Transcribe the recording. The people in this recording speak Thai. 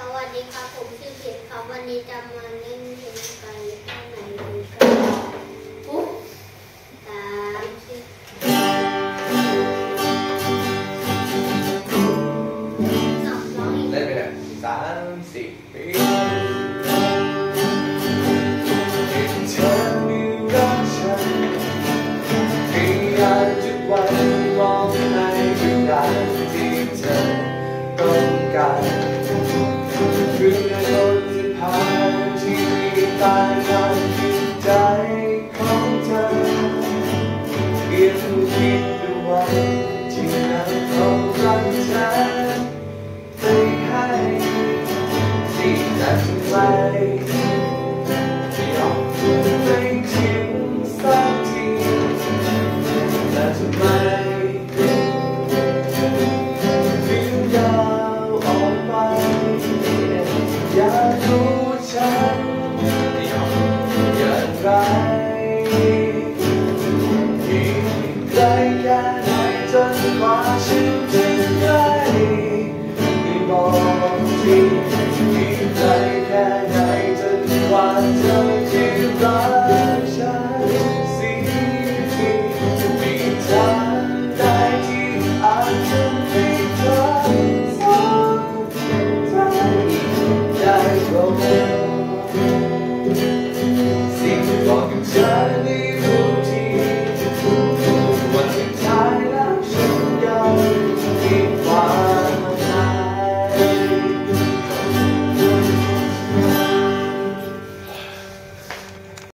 สวัสดีครับผมชื่อเขียนครับวันนี้จะมาเล่นเพลงไก่ข้างในมือกันปุ๊บตามชื่อเล่นไปเลย3-4 ปีเป็นเธอหนึ่งรักฉันพยายามทุกวันมองให้ดูรักที่เธอต้องการคือในลมที่พัดที่ตายกันที่ใจของเธอเพียงคิดดูวันที่นั้นต้องรักเธอไม่ให้ที่นั้นไม่ยอมไม่ทิ้งสักทีแต่ทำไมถึงยาวออกไปอยากรู้ฉันอย่างไรยิ่งใกล้แค่ไหนจนกว่าฉันจะได้ไม่บอกที่ยิ่งใกล้แค่